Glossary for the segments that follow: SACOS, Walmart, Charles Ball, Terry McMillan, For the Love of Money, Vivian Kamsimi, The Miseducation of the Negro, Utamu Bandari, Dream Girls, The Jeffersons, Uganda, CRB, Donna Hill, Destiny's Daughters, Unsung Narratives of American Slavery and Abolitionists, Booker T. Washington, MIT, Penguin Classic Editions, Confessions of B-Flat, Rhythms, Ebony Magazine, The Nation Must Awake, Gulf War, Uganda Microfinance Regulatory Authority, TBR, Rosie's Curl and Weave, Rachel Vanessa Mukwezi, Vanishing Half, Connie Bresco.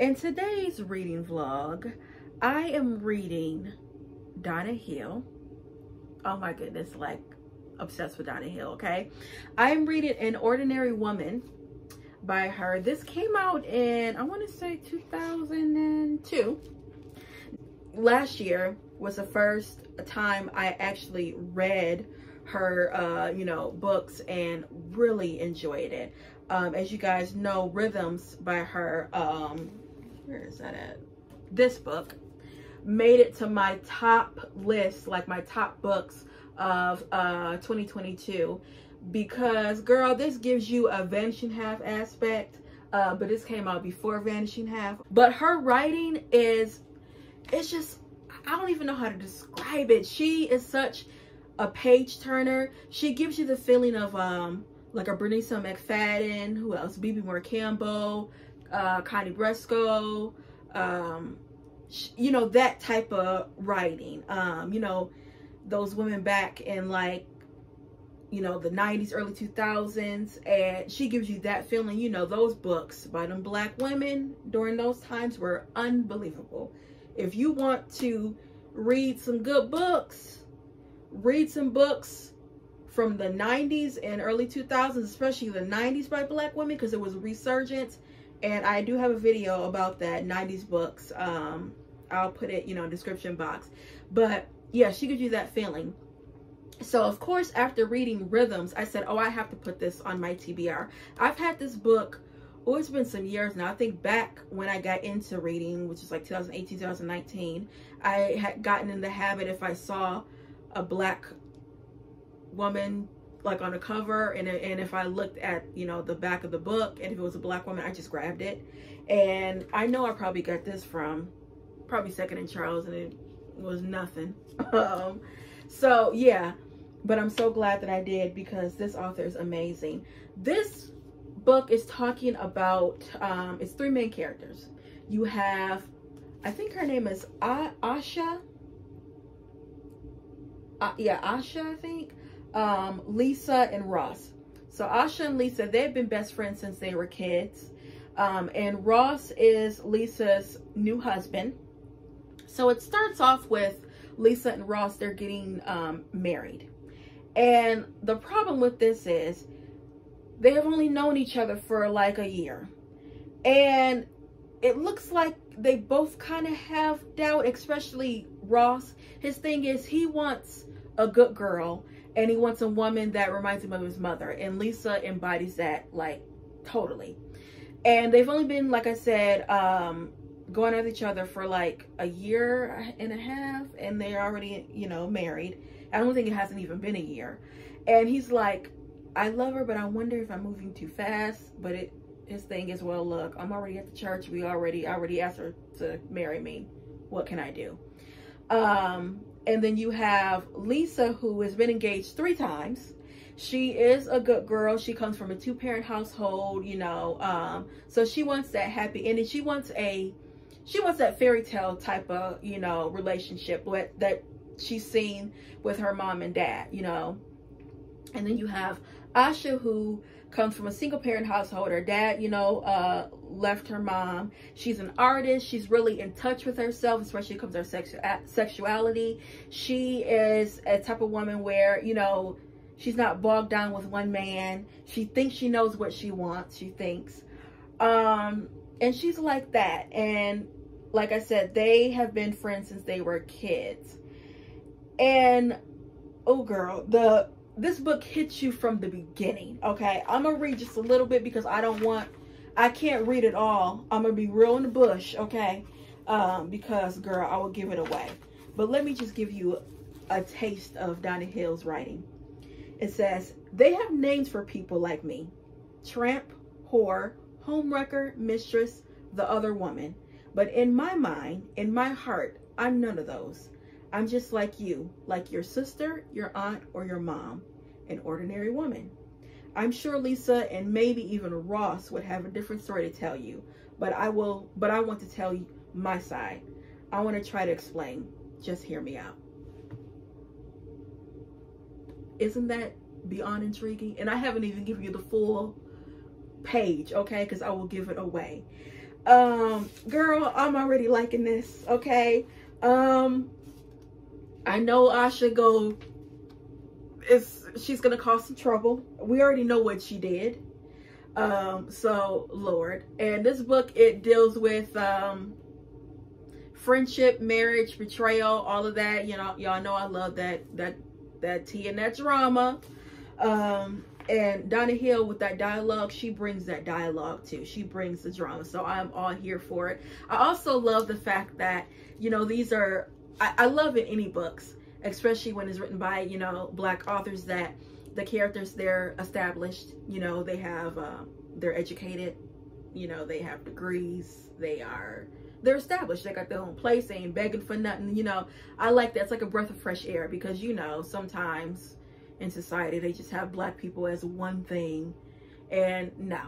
In today's reading vlog, I am reading Donna Hill. Oh my goodness, like obsessed with Donna Hill, okay? I'm reading An Ordinary Woman by her. This came out in, I want to say 2002. Last year was the first time I actually read her, you know, books and really enjoyed it. As you guys know, Rhythms by her, where is that at? This book made it to my top list, like my top books of 2022, because girl, this gives you a Vanishing Half aspect, but this came out before Vanishing Half. But her writing is, it's just, I don't even know how to describe it. She is such a page turner. She gives you the feeling of like a Bernice McFadden, who else? Bebe Moore Campbell, Connie Bresco, you know, that type of writing. You know, those women back in, like, you know, the 90s, early 2000s. And she gives you that feeling. You know, those books by them black women during those times were unbelievable. If you want to read some good books, read some books from the 90s and early 2000s, especially the 90s by black women, because it was a resurgence. And I do have a video about that, 90s books. I'll put it, you know, in the description box. But yeah, she gives you that feeling. So of course, after reading Rhythms, I said, oh, I have to put this on my TBR. I've had this book, oh, it's been some years now. I think back when I got into reading, which is like 2018, 2019, I had gotten in the habit, if I saw a black woman like on the cover, and if I looked at, you know, the back of the book, and if it was a black woman, I just grabbed it. And I know I probably got this from probably Second and Charles, and it was nothing. So yeah, but I'm so glad that I did, because this author is amazing. This book is talking about it's three main characters. You have, I think her name is Asha. Yeah, Asha, I think. Lisa and Ross. So Asha and Lisa, they've been best friends since they were kids. And Ross is Lisa's new husband. So it starts off with Lisa and Ross, they're getting married. And the problem with this is they have only known each other for like a year. And it looks like they both kind of have doubt, especially Ross. His thing is he wants a good girl, and he wants a woman that reminds him of his mother. And Lisa embodies that, like, totally. And they've only been, like I said, going at each other for like a year and a half. And they're already, you know, married. I don't think it hasn't even been a year. And he's like, I love her, but I wonder if I'm moving too fast. But his thing is, well, look, I'm already at the church. I already asked her to marry me. What can I do? And then you have Lisa, who has been engaged 3 times. She is a good girl. She comes from a 2-parent household, you know. So she wants that happy ending. She wants that fairy tale type of, you know, relationship that she's seen with her mom and dad, you know. And then you have Asha, who comes from a 1-parent household. Her dad, you know, left her mom. She's an artist. She's really in touch with herself, especially when it comes to her sexuality. She is a type of woman where, you know, she's not bogged down with one man. She thinks she knows what she wants, she thinks. And she's like that. And like I said, they have been friends since they were kids. And, oh girl, this book hits you from the beginning, okay? I'm gonna read just a little bit because I can't read it all. I'm gonna be real in the bush, okay? Because, girl, I will give it away. But let me just give you a taste of Donna Hill's writing. It says, they have names for people like me. Tramp, whore, homewrecker, mistress, the other woman. But in my mind, in my heart, I'm none of those. I'm just like you, like your sister, your aunt, or your mom, an ordinary woman. I'm sure Lisa and maybe even Ross would have a different story to tell you, but I want to tell you my side. I want to try to explain. Just hear me out. Isn't that beyond intriguing? And I haven't even given you the full page, okay? Because I will give it away. Girl, I'm already liking this, okay? I know Asha she's gonna cause some trouble. We already know what she did. So Lord. And this book, it deals with friendship, marriage, betrayal, all of that. You know, y'all know I love that tea and that drama. And Donna Hill, with that dialogue, she brings that dialogue too. She brings the drama. So I'm all here for it. I also love the fact that, you know, these are, I love in any books, especially when it's written by, you know, Black authors, that the characters, they're established, you know, they have, they're educated, you know, they have degrees, they're established, they got their own place, they ain't begging for nothing, you know. I like that. It's like a breath of fresh air, because, you know, sometimes in society, they just have Black people as one thing, and no,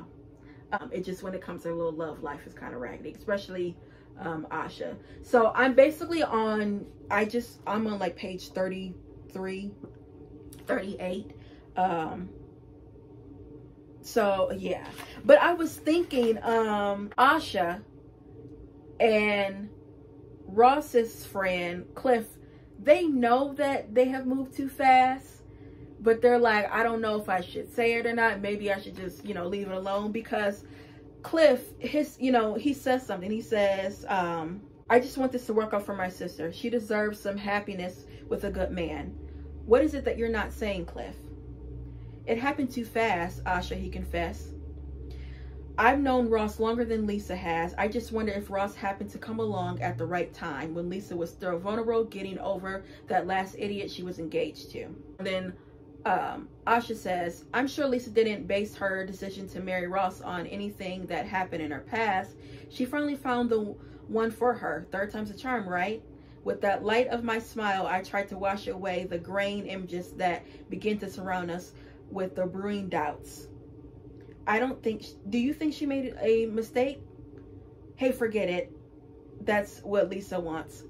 it just, when it comes to a little love life, is kind of raggedy, especially Asha. So I'm basically on, I'm on like page 33, 38. So yeah, but I was thinking, Asha and Ross's friend Cliff, they know that they have moved too fast, but they're like, I don't know if I should say it or not. Maybe I should just, you know, leave it alone, because Cliff, you know, he says something. He says, I just want this to work out for my sister. She deserves some happiness with a good man. What is it that you're not saying, Cliff? It happened too fast, Asha, he confessed. I've known Ross longer than Lisa has. I just wonder if Ross happened to come along at the right time when Lisa was still vulnerable, getting over that last idiot she was engaged to. And then Asha says, I'm sure Lisa didn't base her decision to marry Ross on anything that happened in her past. She finally found the one for her. Third time's a charm, right? With that light of my smile, I tried to wash away the grain images that begin to surround us with the brewing doubts. I don't think, do you think she made a mistake? Hey, forget it. That's what Lisa wants.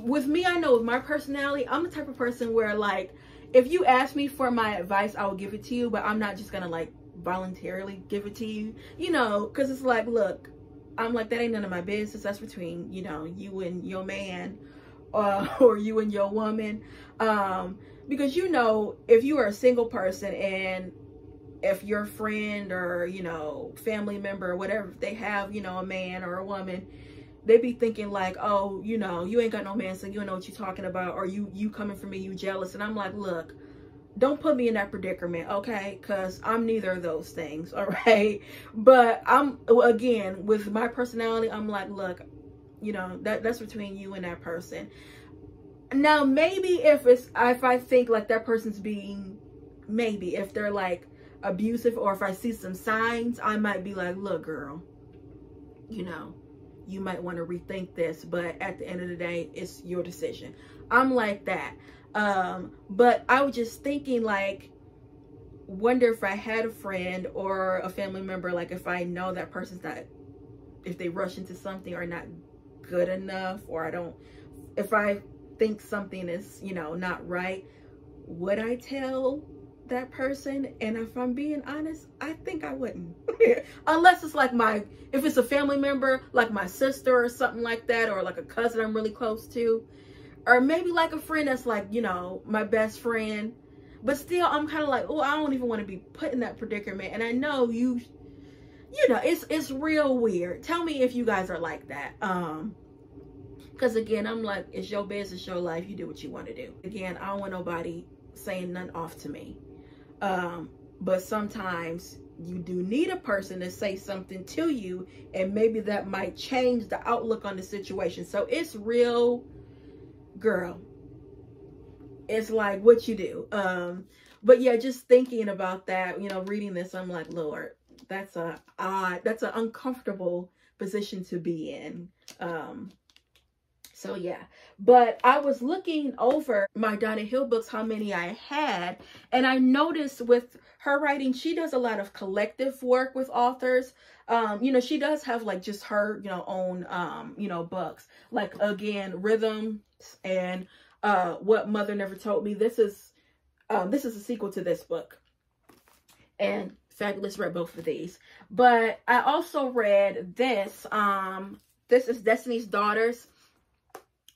With me, I know with my personality, I'm the type of person where, like, if you ask me for my advice, I will give it to you, but I'm not just gonna like voluntarily give it to you, you know, because it's like, look, I'm like, that ain't none of my business. That's between, you know, you and your man, or you and your woman, because, you know, if you are a single person and if your friend or, you know, family member or whatever, they have, you know, a man or a woman, they be thinking like, oh, you know, you ain't got no man, so you don't know what you're talking about, or you coming for me, you jealous. And I'm like, look, don't put me in that predicament, okay? Because I'm neither of those things, all right? But I'm, again, with my personality, I'm like, look, you know, that's between you and that person. Now, maybe if I think like that person's being, maybe if they're like abusive, or if I see some signs, I might be like, look, girl, you know, you might want to rethink this, but at the end of the day, it's your decision. I'm like that. But I was just thinking, like, wonder if I had a friend or a family member, like, if I know that person's not, if they rush into something or not good enough, or if I think something is, you know, not right, would I tell that person? And if I'm being honest, I think I wouldn't. Unless it's like if it's a family member, like my sister or something like that, or like a cousin I'm really close to, or maybe like a friend that's like, you know, my best friend. But still, I'm kind of like, oh, I don't even want to be put in that predicament. And I know you know, it's real weird. Tell me if you guys are like that. Because again, I'm like, it's your business, your life, you do what you want to do. Again, I don't want nobody saying none off to me. But sometimes you do need a person to say something to you, and maybe that might change the outlook on the situation. So it's real, girl. it's like what you do. But yeah, just thinking about that, you know, reading this, I'm like, Lord, that's a odd, that's an uncomfortable position to be in. So yeah, but I was looking over my Donna Hill books, how many I had, and I noticed with her writing, she does a lot of collective work with authors. You know, she does have like just her, you know, own, you know, books, like again, Rhythms and What Mother Never Told Me. This is a sequel to this book, and fabulous read both of these. But I also read this, this is Destiny's Daughters.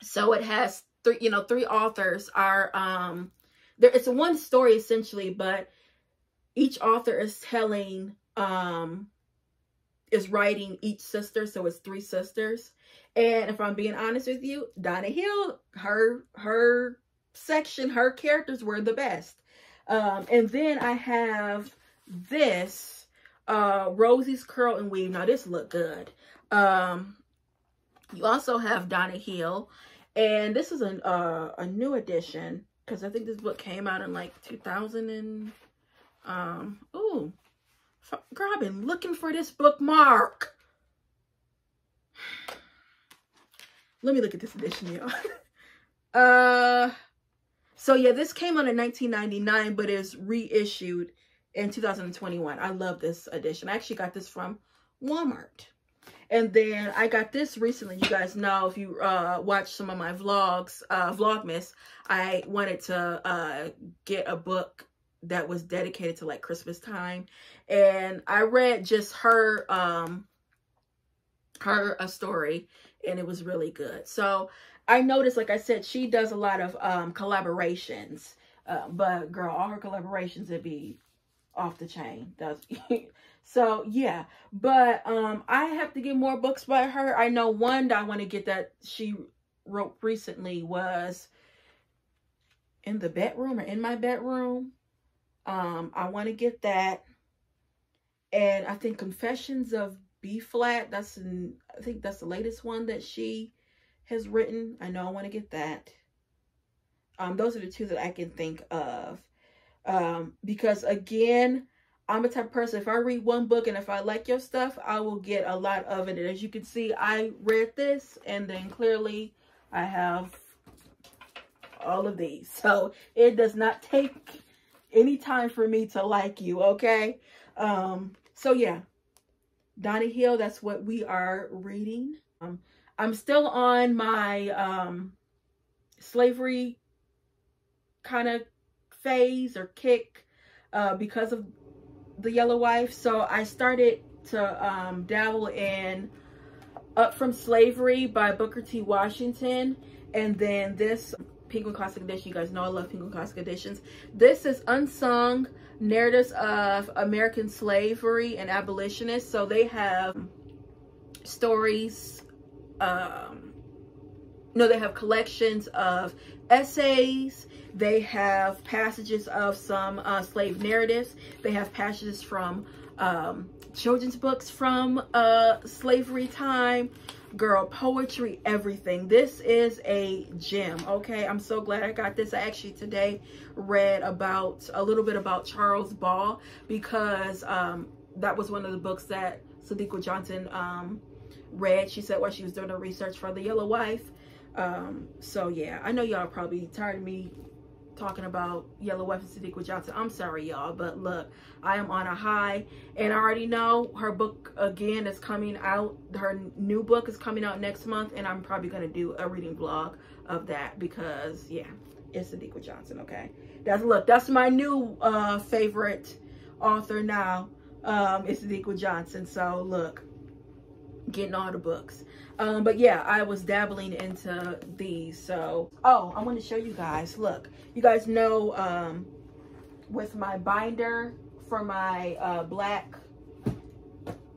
So it has three, you know, three authors are, there, it's one story essentially, but each author is telling, is writing each sister. So it's three sisters. And if I'm being honest with you, Donna Hill, her section, her characters were the best. And then I have this, Rosie's Curl and Weave. Now this looked good. You also have Donna Hill, and this is a new edition, because I think this book came out in like 2000 and, ooh, girl, I've been looking for this bookmark. Let me look at this edition, y'all. So yeah, this came out in 1999, but it's reissued in 2021. I love this edition. I actually got this from Walmart. And then I got this recently. You guys know, if you watch some of my vlogs, Vlogmas, I wanted to get a book that was dedicated to like Christmas time. And I read just her, her story, and it was really good. So I noticed, like I said, she does a lot of collaborations. But girl, all her collaborations would be off the chain. Does So yeah, but I have to get more books by her. I know one that I want to get that she wrote recently was In the Bedroom or In My Bedroom. I want to get that. And I think Confessions of B-Flat, that's an, I think that's the latest one that she has written. I know I want to get that. Those are the two that I can think of. Because again, I'm a type of person, if I read one book and if I like your stuff, I will get a lot of it. And as you can see, I read this, and then clearly I have all of these. So it does not take any time for me to like you, okay? So yeah, Donna Hill, that's what we are reading. I'm still on my slavery kind of phase or kick because of The Yellow Wife. So I started to dabble in Up From Slavery by Booker T. Washington, and then this Penguin Classic Edition. You guys know I love Penguin Classic Editions. This is Unsung Narratives of American Slavery and Abolitionists. So they have stories, no, they have collections of essays. They have passages of some slave narratives. They have passages from children's books from slavery time, girl, poetry, everything. This is a gem, okay? I'm so glad I got this. I actually today read about a little bit about Charles Ball, because that was one of the books that Sadeqa Johnson read. She said while she was doing her research for The Yellow Wife. So yeah, I know y'all probably tired of me talking about Yellow Wife and Sadeqa Johnson. I'm sorry, y'all, but look, I am on a high, and I already know her book again is coming out. Her new book is coming out next month, and I'm probably going to do a reading vlog of that, because yeah, it's Sadeqa Johnson. Okay. That's, look, that's my new, favorite author now. It's Sadeqa Johnson. So look, getting all the books. But yeah, I was dabbling into these. So, oh, I want to show you guys, look, you guys know, with my binder for my, black,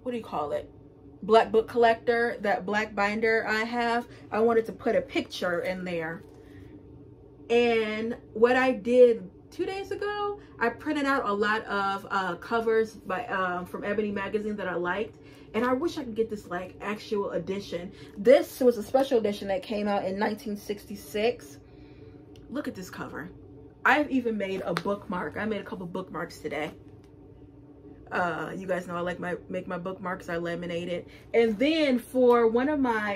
what do you call it? Black book collector, that black binder I have, I wanted to put a picture in there. And what I did 2 days ago, I printed out a lot of, covers by, from Ebony Magazine that I liked. And I wish I could get this like actual edition. This was a special edition that came out in 1966. Look at this cover. I've even made a bookmark. I made a couple bookmarks today. You guys know I like make my bookmarks are laminated. And then for one of my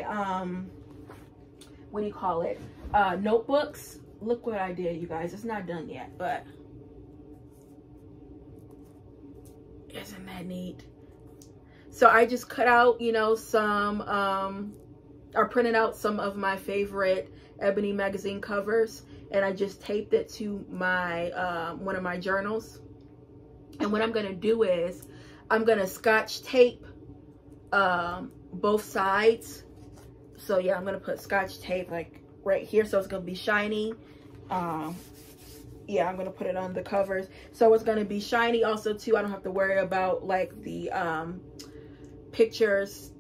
notebooks, look what I did, you guys. It's not done yet, but isn't that neat? So I just cut out, you know, some or printed out some of my favorite Ebony Magazine covers, and I just taped it to my one of my journals. And what I'm gonna do is I'm gonna scotch tape both sides. So yeah, I'm gonna put scotch tape like right here, so it's gonna be shiny. Yeah, I'm gonna put it on the covers, so it's gonna be shiny also too. I don't have to worry about like the pictures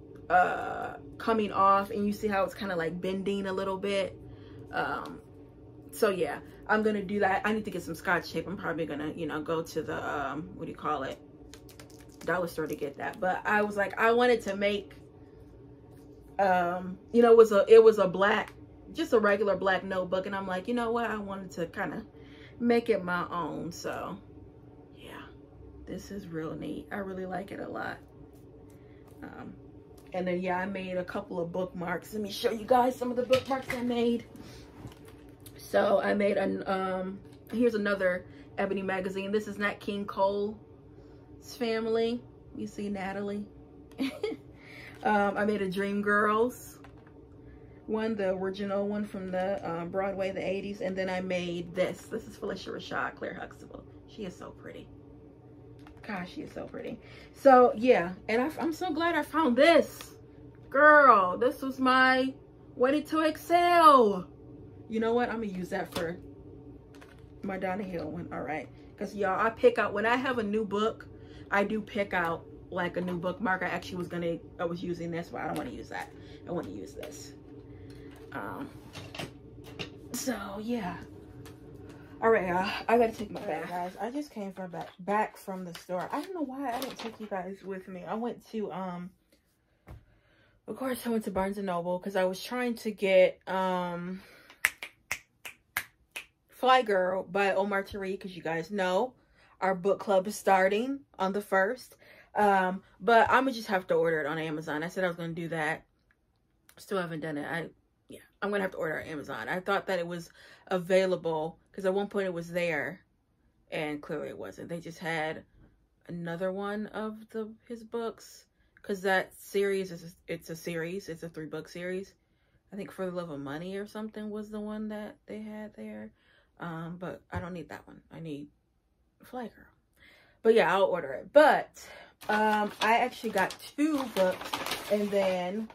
coming off, and you see how it's kind of like bending a little bit. So yeah, I'm gonna do that. I need to get some scotch tape. I'm probably gonna, you know, go to the dollar store to get that. But I was like, I wanted to make you know, it was a black, just a regular black notebook, and I'm like, you know what, I wanted to kind of make it my own. So yeah, this is real neat. I really like it a lot. And then yeah, I made a couple of bookmarks. Let me show you guys some of the bookmarks I made. So I made an here's another Ebony Magazine. This is Nat King Cole's family. You see Natalie. I made a Dream Girls one, the original one from the Broadway, the 80s. And then I made this. This is Phylicia Rashad, Claire Huxtable. She is so pretty. Gosh, she is so pretty. So yeah, and I'm so glad I found this. Girl, this was my Waiting to Exhale. You know what? I'm gonna use that for my Donna Hill one. All right, because y'all, I pick out when I have a new book. I do pick out like a new bookmark. I was using this, but I don't want to use that. I want to use this. So yeah. All right, y'all. I gotta take my bag, guys. I just came from back from the store. I don't know why I didn't take you guys with me. I went to of course I went to Barnes and Noble because I was trying to get Fly Girl by Omar Tariq, because you guys know our book club is starting on the 1st. But I'm gonna just have to order it on Amazon. I said I was gonna do that. Still haven't done it. I'm gonna have to order on Amazon. I thought that it was available because at one point it was there, and clearly it wasn't. They just had another one of his books, because that series is it's a 3-book series. I think For the Love of Money or something was the one that they had there. But I don't need that one. I need Fly Girl. But yeah, I'll order it. But I actually got 2 books, and then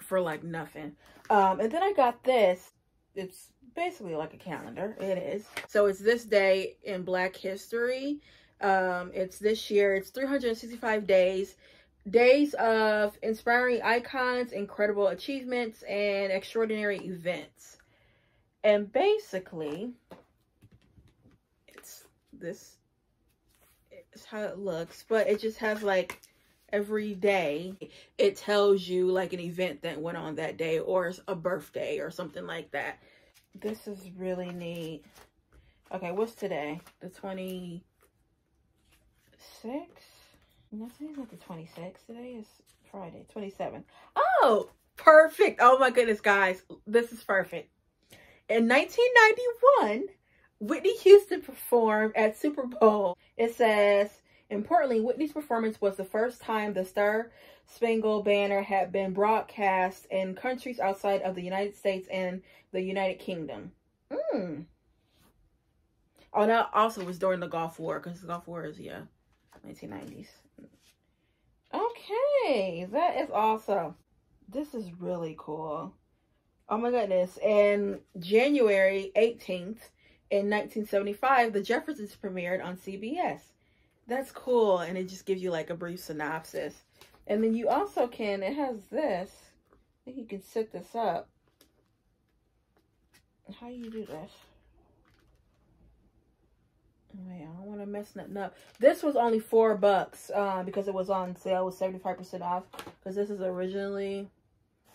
for like nothing. And then I got this. It's basically like a calendar. It is. So it's this day in Black history. It's this year. It's 365 days. Days of inspiring icons, incredible achievements, and extraordinary events. And basically, it's this. It's how it looks, but it just has like every day. It tells you like an event that went on that day, or a birthday or something like that. This is really neat. Okay, what's today? The 26th? No, today's not the 26th. Today is Friday, 27th. Oh, perfect. Oh my goodness, guys. This is perfect. In 1991, Whitney Houston performed at Super Bowl. It says, importantly, Whitney's performance was the first time the Star Spangled Banner had been broadcast in countries outside of the United States and the United Kingdom. Oh, that also was during the Gulf War, because the Gulf War is, yeah, 1990s. Okay, that is awesome. This is really cool. Oh my goodness. And January 18th, in 1975, The Jeffersons premiered on CBS. That's cool. And it just gives you like a brief synopsis. And then you also can, it has this. I think you can set this up. How do you do this? Man, I don't want to mess nothing up. This was only $4 because it was on sale with 75% off. Because this is originally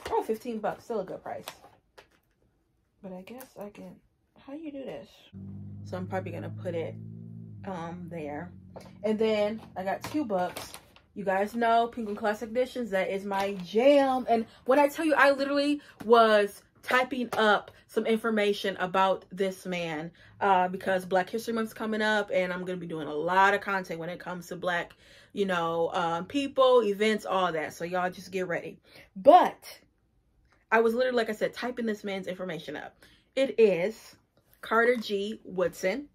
$15. Still a good price. But I guess I can. how do you do this? So I'm probably gonna put it there. And then I got $2. You guys know Penguin Classic Editions, that is my jam. And when I tell you, I literally was typing up some information about this man because Black History Month's coming up, and I'm gonna be doing a lot of content when it comes to Black, you know, people, events, all that. So y'all just get ready. But I was literally, like I said, typing this man's information up. It is Carter G. Woodson,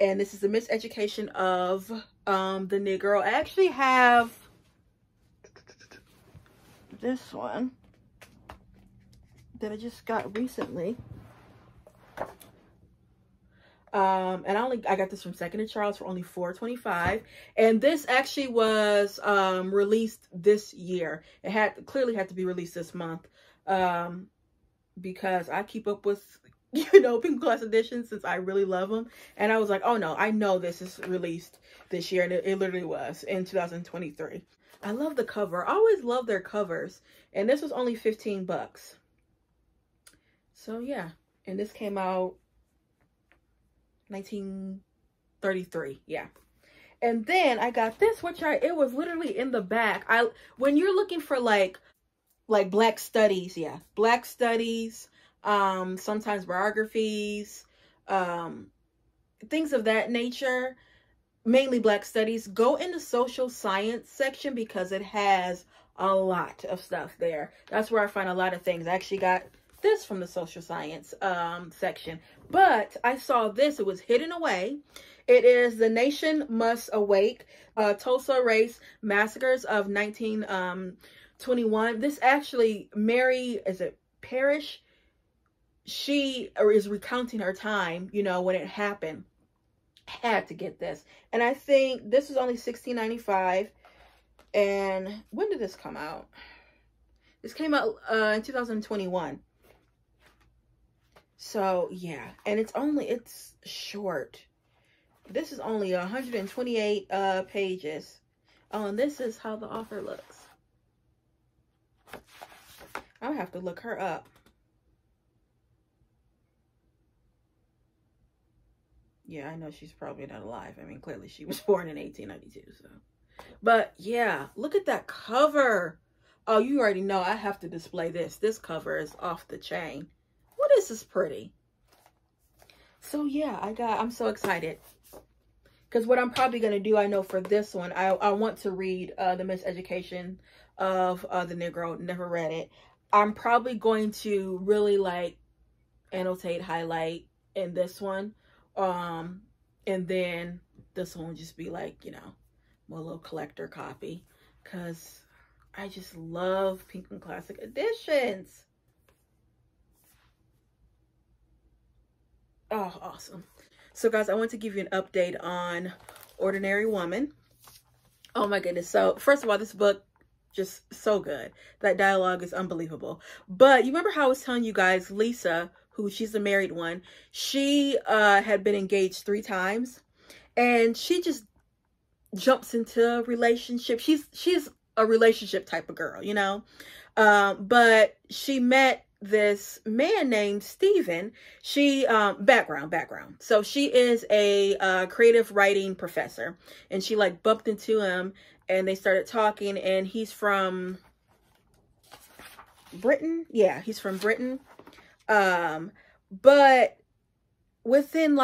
and this is The Miseducation of the Negro. I actually have this one that I just got recently. And I got this from Second and Charles for only $4.25. And this actually was released this year. It clearly had to be released this month because I keep up with, you know, Penguin Classic Editions since I really love them. And I was like, oh no, I know this is released this year. And it literally was in 2023. I love the cover. I always love their covers. And this was only $15. So yeah, and this came out 1933, yeah. And then I got this, which it was literally in the back. When you're looking for like Black studies, yeah, Black studies, sometimes biographies, things of that nature, mainly Black studies, go in the social science section because it has a lot of stuff there. That's where I find a lot of things. I actually got this from the social science section, but I saw this. It was hidden away. It is The Nation Must Awake, Tulsa Race Massacres of 1921. This actually, Mary, is it Parrish? She is recounting her time, you know, when it happened. Had to get this. And I think this was only $16.95. And when did this come out? This came out in 2021. So yeah, and it's short. This is only 128 pages. Oh, and this is how the author looks. I'll have to look her up. Yeah, I know she's probably not alive. I mean, clearly she was born in 1892, so. But yeah, look at that cover. Oh, you already know I have to display this. This cover is off the chain. This is pretty. So yeah, I'm so excited because what I'm probably going to do, I know for this one, I want to read The Miseducation of the Negro. Never read it. I'm probably going to really annotate, highlight in this one, and then this one will just be my little collector copy because I just love Penguin Classic Editions. Oh, awesome. So guys, I want to give you an update on Ordinary Woman. Oh my goodness. So first of all, this book, just so good. That dialogue is unbelievable. But you remember how I was telling you guys, Lisa, she's the married one, she had been engaged 3 times and she just jumps into a relationship. She's a relationship type of girl, you know? But she met this man named Stephen. She background, so she is a creative writing professor, and she bumped into him and they started talking, and he's from Britain. Yeah, he's from Britain. But within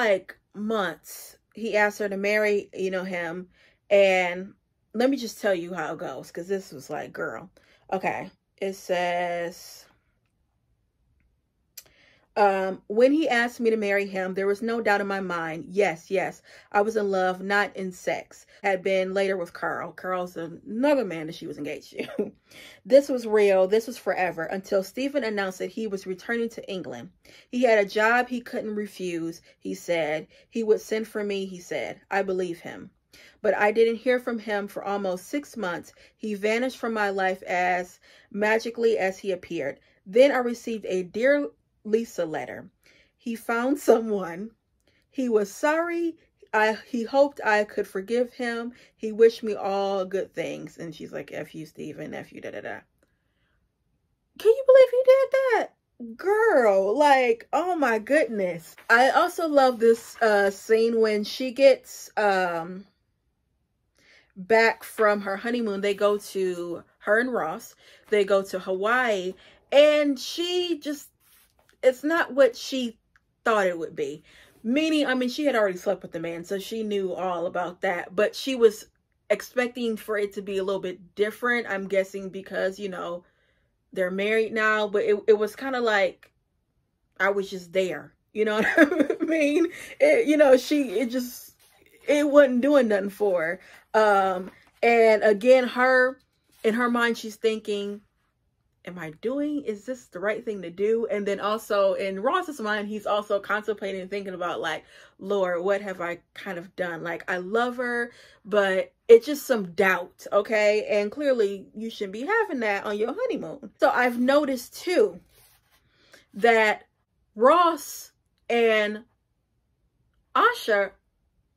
months he asked her to marry him. And let me just tell you how it goes, because this was girl. Okay, it says, when he asked me to marry him, there was no doubt in my mind. Yes, I was in love, not in sex. Had been later with Carl. Carl's another man that she was engaged to. This was real. This was forever, until Stephen announced that he was returning to England. He had a job he couldn't refuse, he said. He would send for me, he said. I believe him. But I didn't hear from him for almost 6 months. He vanished from my life as magically as he appeared. Then I received a dear Lisa letter. He found someone. He was sorry. He hoped I could forgive him. He wished me all good things. And she's like, F you, Stephen, F you, da da da. Can you believe he did that? girl, like, oh my goodness. I also love this scene when she gets back from her honeymoon. They go to, her and Ross, they go to Hawaii, and she just, it's not what she thought it would be. Meaning, I mean, she had already slept with the man, so she knew all about that, but she was expecting for it to be a little bit different, I'm guessing, because, you know, they're married now. But it was kind of like, I was just there, you know what I mean? It wasn't doing nothing for her. And again, in her mind, she's thinking, is this the right thing to do? And then also in Ross's mind, he's also contemplating and thinking about, like, Lord, what have I kind of done? Like, I love her, but it's just some doubt, okay? And clearly you shouldn't be having that on your honeymoon. So I've noticed too that Ross and Asha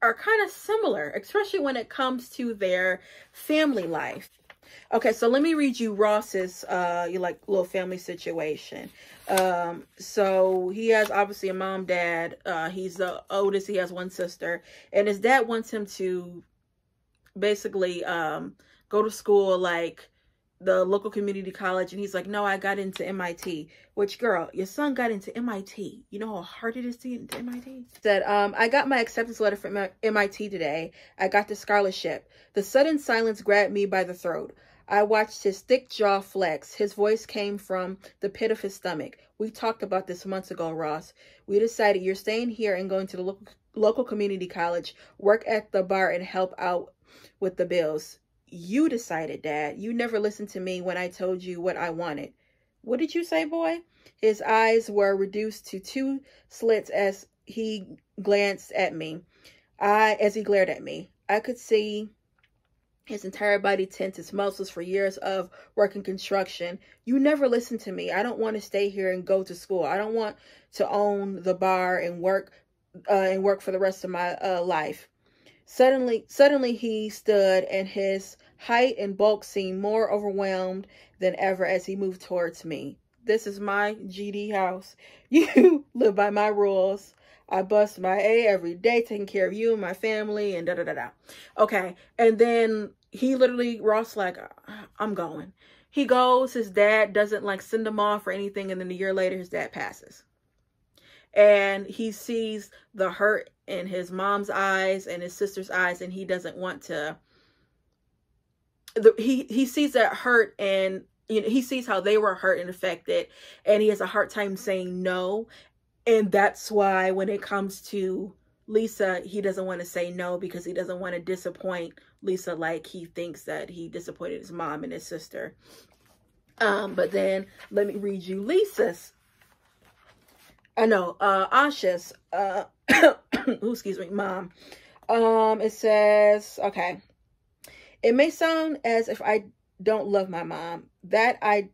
are kind of similar, especially when it comes to their family life. Okay, so let me read you Ross's little family situation. So he has obviously a mom, dad. He's the oldest. He has one sister, and his dad wants him to basically go to school, like the local community college. And he's like, no, I got into MIT. Which, girl, your son got into MIT. You know how hard it is to get into MIT? Said, I got my acceptance letter from MIT today. I got the scholarship. The sudden silence grabbed me by the throat. I watched his thick jaw flex. His voice came from the pit of his stomach. We talked about this months ago, Ross. We decided you're staying here and going to the local community college, work at the bar, and help out with the bills. You decided, Dad. You never listened to me when I told you what I wanted. What did you say, boy? His eyes were reduced to two slits as he glanced at me. I could see his entire body tense, his muscles for years of working construction. You never listened to me. I don't want to stay here and go to school. I don't want to own the bar and work for the rest of my life. Suddenly he stood, and his height and bulk seemed more overwhelmed than ever as he moved towards me. This is my GD house. You live by my rules. I bust my A every day, taking care of you and my family, and da-da-da-da. Okay, and then he literally, Ross, like, I'm going. He goes, his dad doesn't, like, send him off or anything, and then a year later, his dad passes. And he sees the hurt in his mom's eyes and his sister's eyes, and he doesn't want to. He sees that hurt, and you know, he sees how they were hurt and affected, and he has a hard time saying no. And that's why when it comes to Lisa, he doesn't want to say no, because he doesn't want to disappoint Lisa, like he thinks that he disappointed his mom and his sister. But then let me read you Lisa's. Asha's, excuse me, mom. It says, okay, it may sound as if I don't love my mom, that I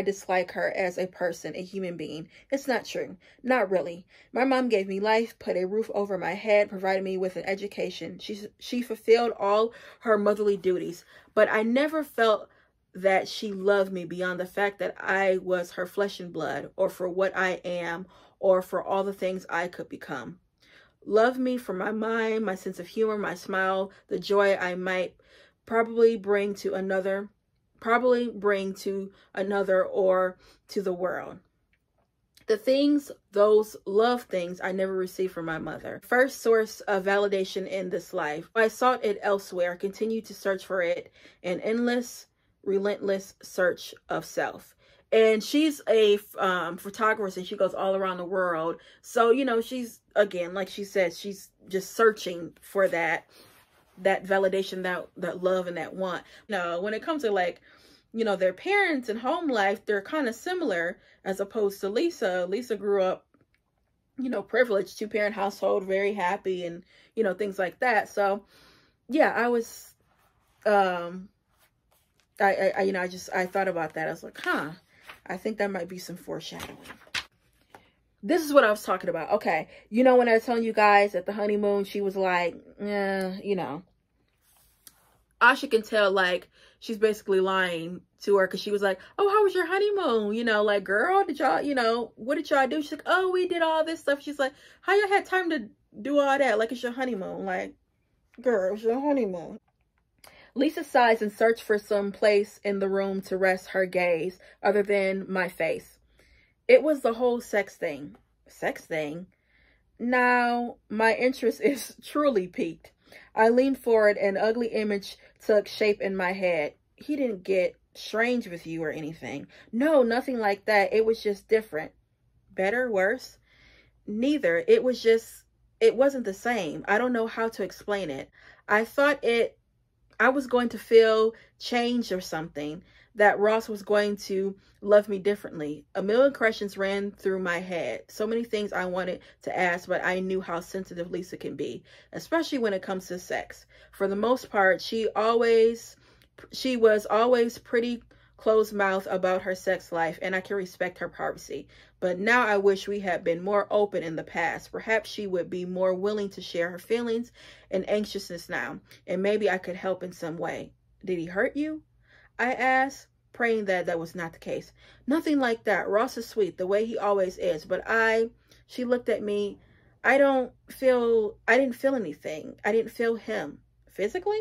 dislike her as a person, a human being. It's not true. Not really. My mom gave me life, put a roof over my head, provided me with an education. She fulfilled all her motherly duties, but I never felt that she loved me beyond the fact that I was her flesh and blood, or for what I am, or for all the things I could become. Love me for my mind, my sense of humor, my smile, the joy I might probably bring to another or to the world. The things, those love things, I never received from my mother. First source of validation in this life. I sought it elsewhere, continued to search for it, an endless, relentless search of self. And she's a photographer, and she goes all around the world. So, you know, she's, again, like she said, she's just searching for that validation, that love, and that want. Now, when it comes to, like, you know, their parents and home life, they're kind of similar as opposed to Lisa. Lisa grew up, you know, privileged, two-parent household, very happy, and, you know, things like that. So, yeah, I was, I thought about that. I was like, huh, I think that might be some foreshadowing. This is what I was talking about. Okay. You know, when I was telling you guys at the honeymoon, she was like, you know, Asha can tell, like, she's basically lying to her because she was like, oh, how was your honeymoon? You know, like, girl, did y'all, you know, what did y'all do? She's like, oh, we did all this stuff. She's like, how y'all had time to do all that? Like, it's your honeymoon. Like, girl, it's your honeymoon. Lisa sighs and searches for some place in the room to rest her gaze other than my face. It was the whole sex thing. Sex thing? Now, my interest is truly piqued. I leaned forward, an ugly image took shape in my head. He didn't get strange with you or anything. No, nothing like that. It was just different. Better, worse? Neither. It was just, it wasn't the same. I don't know how to explain it. I thought I was going to feel changed or something, that Ross was going to love me differently. A million questions ran through my head. So many things I wanted to ask, but I knew how sensitive Lisa can be, especially when it comes to sex. For the most part, she was always pretty closed-mouthed about her sex life, and I can respect her privacy. But now I wish we had been more open in the past. Perhaps she would be more willing to share her feelings and anxiousness now, and maybe I could help in some way. Did he hurt you? I asked, praying that that was not the case. Nothing like that. Ross is sweet, the way he always is. But she looked at me. I didn't feel anything. I didn't feel him. Physically?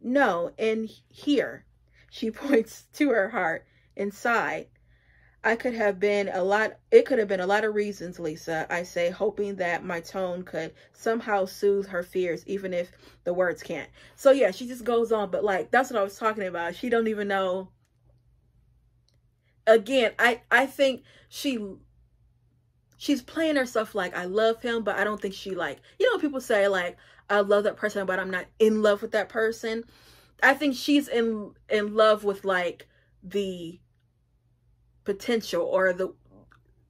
No, in here. She points to her heart. Inside. It could have been a lot of reasons, Lisa, I say, hoping that my tone could somehow soothe her fears, even if the words can't. So yeah, she just goes on, but like, that's what I was talking about. She don't even know. Again, I think she's playing herself like, I love him, but I don't think she, like, you know, people say like, I love that person, but I'm not in love with that person. I think she's in love with like the potential, or the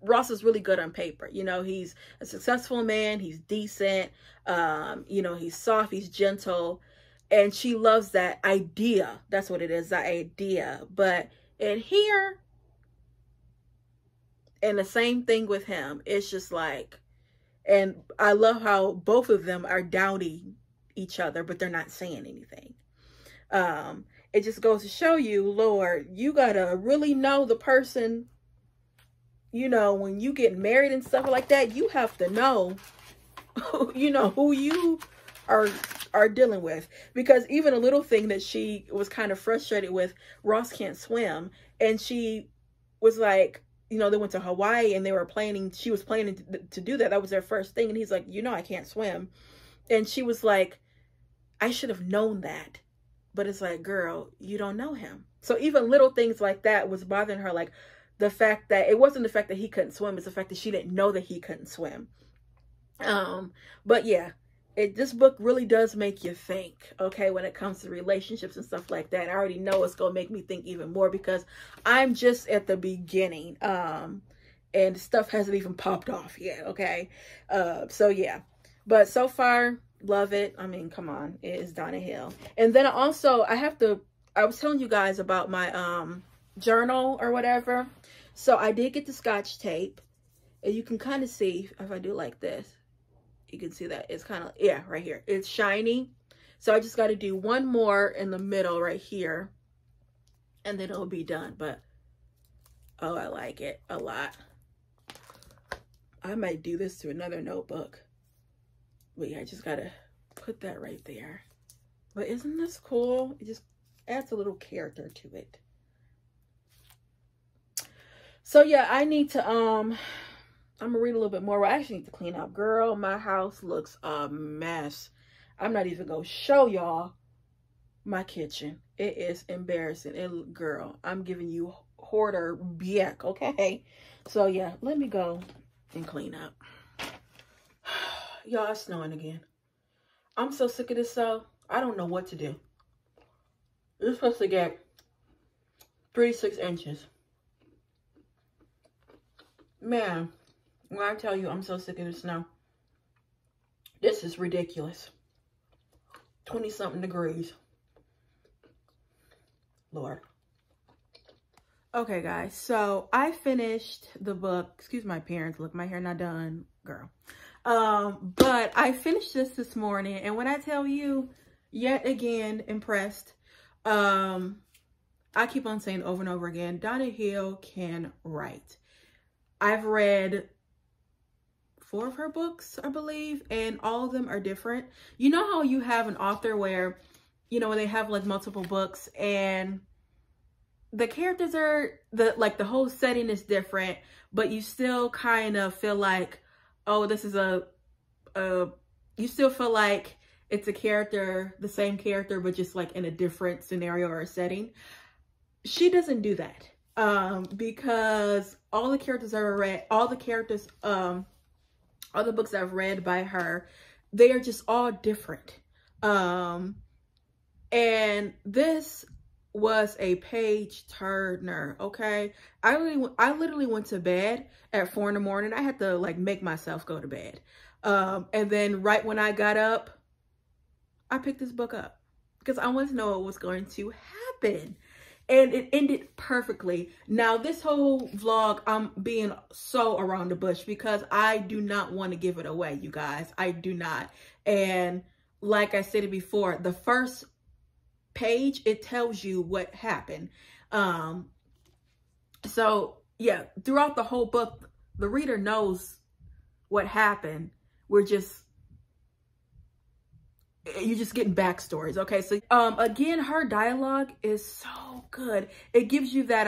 Ross is really good on paper. You know, he's a successful man, he's decent, you know, he's soft, he's gentle, and she loves that idea. That's what it is, that idea. But in here, and the same thing with him, it's just like, and I love how both of them are doubting each other, but they're not saying anything. It just goes to show you, Lord, you gotta really know the person, you know, when you get married and stuff like that, you have to know, you know, who you are dealing with. Because even a little thing that she was kind of frustrated with, Ross can't swim. And she was like, you know, they went to Hawaii and she was planning to do that. That was their first thing. And he's like, you know, I can't swim. And she was like, I should have known that. But it's like, girl, you don't know him. So even little things like that was bothering her. Like the fact that it wasn't the fact that he couldn't swim. It's the fact that she didn't know that he couldn't swim. But yeah, this book really does make you think, okay, when it comes to relationships and stuff like that. I already know it's going to make me think even more because I'm just at the beginning. And stuff hasn't even popped off yet. Okay. So yeah, but so far, love it. I mean, come on, it is Donna Hill. And then also I was telling you guys about my journal or whatever. So I did get the Scotch tape, and you can kind of see if I do like this, you can see that it's kind of, yeah, right here, it's shiny. So I just got to do one more in the middle right here, and then it'll be done. But oh, I like it a lot. I might do this to another notebook. But yeah, I just gotta put that right there. But isn't this cool? It just adds a little character to it. So yeah, I need to, I'm gonna read a little bit more. Well, I actually need to clean up. Girl, my house looks a mess. I'm not even gonna show y'all my kitchen. It is embarrassing. Girl, I'm giving you hoarder biek, okay? So yeah, let me go and clean up. Y'all, it's snowing again. I'm so sick of this, so I don't know what to do. You're supposed to get 36 inches. Man, when I tell you I'm so sick of the snow, this is ridiculous. 20-something degrees. Lord. Okay, guys, so I finished the book. Excuse my parents. Look, my hair not done. Girl. But I finished this morning, and when I tell you, yet again, impressed. I keep on saying over and over again, Donna Hill can write. I've read 4 of her books, I believe, and all of them are different. You know how you have an author where, you know, they have like multiple books and the characters are, the whole setting is different, but you still kind of feel like, oh, this is you still feel like it's a character, the same character, but just like in a different scenario or setting. She doesn't do that because all the characters I've read, all the books I've read by her, they are just all different. And this was a page turner, okay? I literally went to bed at 4 in the morning. I had to like make myself go to bed. And then right when I got up, I picked this book up because I wanted to know what was going to happen. And it ended perfectly. Now, this whole vlog, I'm being so around the bush because I do not want to give it away, you guys. I do not. And like I said before, the first page, it tells you what happened. So, yeah, throughout the whole book, the reader knows what happened. We're just... you're just getting backstories, okay? So, again, her dialogue is so good. It gives you that,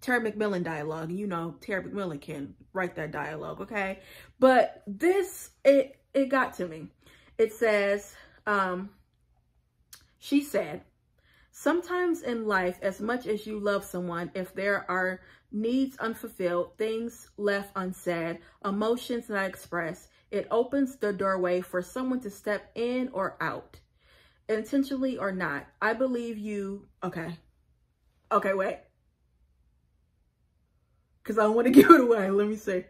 Terry McMillan dialogue. You know, Terry McMillan can write that dialogue, okay? But this, it got to me. It says, she said, sometimes in life, as much as you love someone, if there are needs unfulfilled, things left unsaid, emotions not expressed, it opens the doorway for someone to step in or out, intentionally or not. I believe you. Okay. Okay, wait. Because I don't want to give it away. Let me see.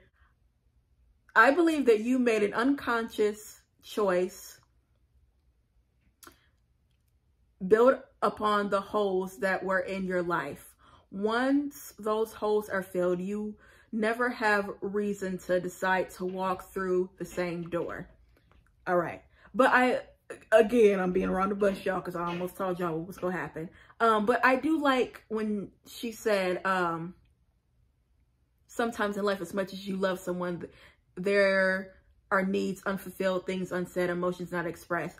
I believe that you made an unconscious choice built upon the holes that were in your life. Once those holes are filled, you never have reason to decide to walk through the same door. All right. But I'm being around the bush, y'all, because I almost told y'all what was going to happen. But I do like when she said, sometimes in life, as much as you love someone, there are needs unfulfilled, things unsaid, emotions not expressed.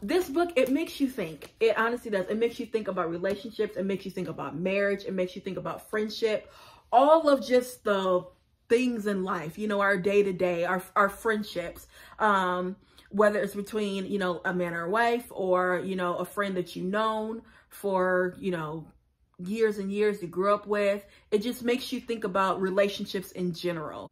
This book, it makes you think. It honestly does. It makes you think about relationships. It makes you think about marriage. It makes you think about friendship. All of just the things in life, you know, our day-to-day, our friendships, whether it's between, you know, a man or a wife or, you know, a friend that you've known for, you know, years and years you grew up with. It just makes you think about relationships in general.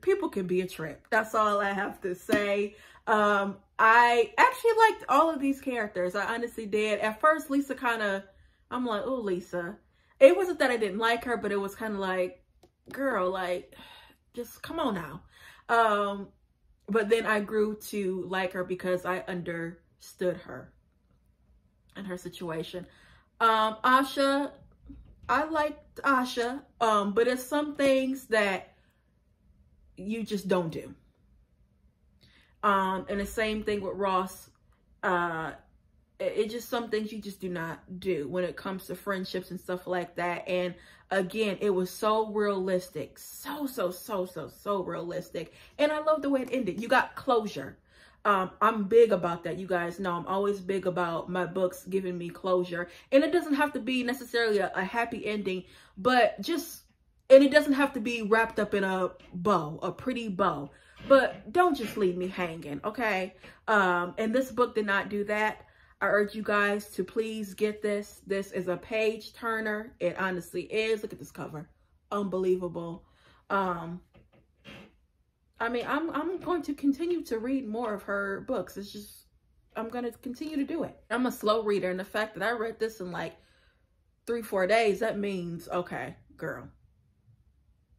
People can be a trip. That's all I have to say. I actually liked all of these characters. I honestly did. At first, Lisa kind of, I'm like, oh, Lisa. It wasn't that I didn't like her, but it was kind of like, girl, like, just come on now. But then I grew to like her because I understood her and her situation. Asha, I liked Asha, but it's some things that you just don't do. And the same thing with Ross. It's just some things you just do not do when it comes to friendships and stuff like that. And again, it was so realistic. So realistic. And I love the way it ended. You got closure. I'm big about that. You guys know I'm always big about my books giving me closure. And it doesn't have to be necessarily a happy ending, but just, and it doesn't have to be wrapped up in a bow, a pretty bow, but don't just leave me hanging. Okay. And this book did not do that. I urge you guys to please get this. This is a page turner. It honestly is. Look at this cover. Unbelievable. I mean, I'm going to continue to read more of her books. It's just, I'm going to continue to do it. I'm a slow reader. And the fact that I read this in like 3-4 days, that means, okay, girl,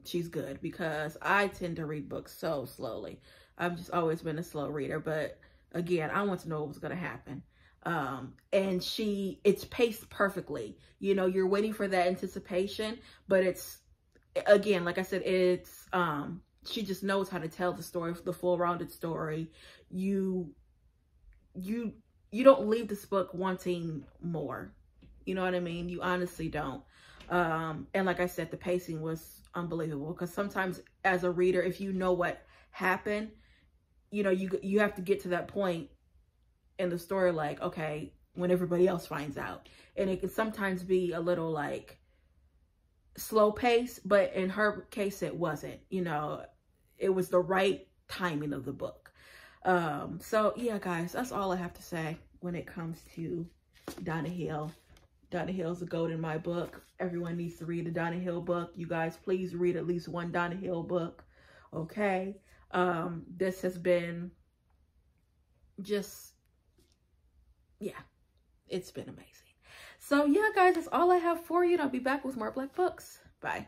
she's good, because I tend to read books so slowly. I've just always been a slow reader. But again, I want to know what was going to happen. And it's paced perfectly. You know, you're waiting for that anticipation, but it's, again, like I said, it's, she just knows how to tell the story, the full rounded story. You don't leave this book wanting more. You know what I mean? You honestly don't. And like I said, the pacing was unbelievable, because sometimes as a reader, if you know what happened, you know, you have to get to that point in the story, like, okay, when everybody else finds out. And it can sometimes be a little like slow pace, but in her case, it wasn't, you know, it was the right timing of the book. So yeah, guys, that's all I have to say when it comes to Donna Hill. Donna Hill's a goat in my book. Everyone needs to read a Donna Hill book. You guys, please read at least one Donna Hill book. Okay. This has been just, yeah, it's been amazing. So yeah, guys, that's all I have for you. And I'll be back with more Black Books. Bye.